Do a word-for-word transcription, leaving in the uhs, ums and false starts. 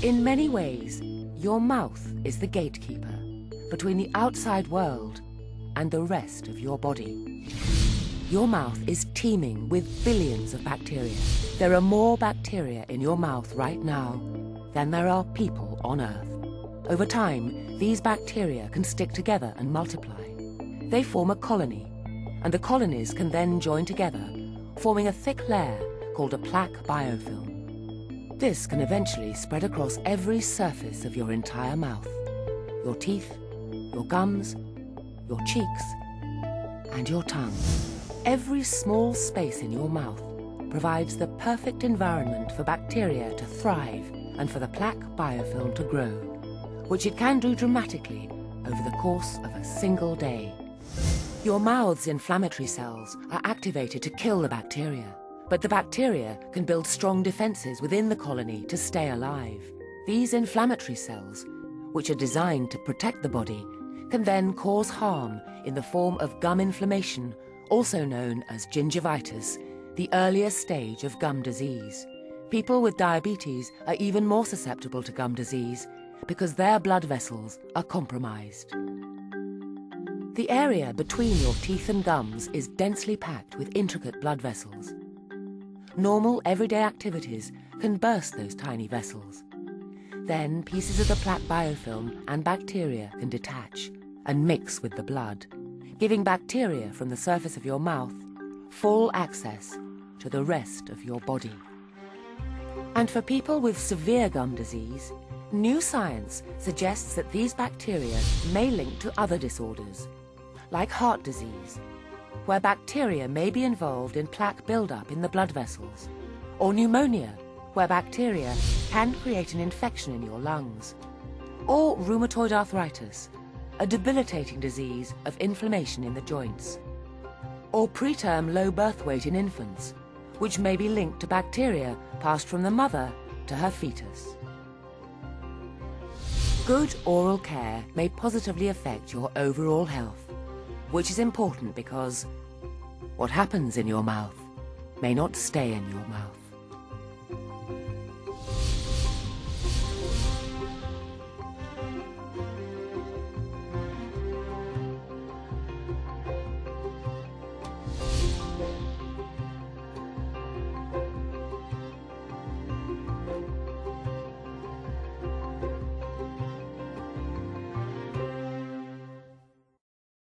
In many ways, your mouth is the gatekeeper between the outside world and the rest of your body. Your mouth is teeming with billions of bacteria. There are more bacteria in your mouth right now than there are people on Earth. Over time, these bacteria can stick together and multiply. They form a colony, and the colonies can then join together, forming a thick layer called a plaque biofilm. This can eventually spread across every surface of your entire mouth, your teeth, your gums, your cheeks, and your tongue. Every small space in your mouth provides the perfect environment for bacteria to thrive and for the plaque biofilm to grow, which it can do dramatically over the course of a single day. Your mouth's inflammatory cells are activated to kill the bacteria. But the bacteria can build strong defenses within the colony to stay alive. These inflammatory cells, which are designed to protect the body, can then cause harm in the form of gum inflammation, also known as gingivitis, the earliest stage of gum disease. People with diabetes are even more susceptible to gum disease because their blood vessels are compromised. The area between your teeth and gums is densely packed with intricate blood vessels. Normal, everyday activities can burst those tiny vessels. Then pieces of the plaque biofilm and bacteria can detach and mix with the blood, giving bacteria from the surface of your mouth full access to the rest of your body. And for people with severe gum disease, new science suggests that these bacteria may link to other disorders, like heart disease, where bacteria may be involved in plaque buildup in the blood vessels, or pneumonia, where bacteria can create an infection in your lungs, or rheumatoid arthritis, a debilitating disease of inflammation in the joints, or preterm low birth weight in infants, which may be linked to bacteria passed from the mother to her fetus. Good oral care may positively affect your overall health, which is important because what happens in your mouth may not stay in your mouth.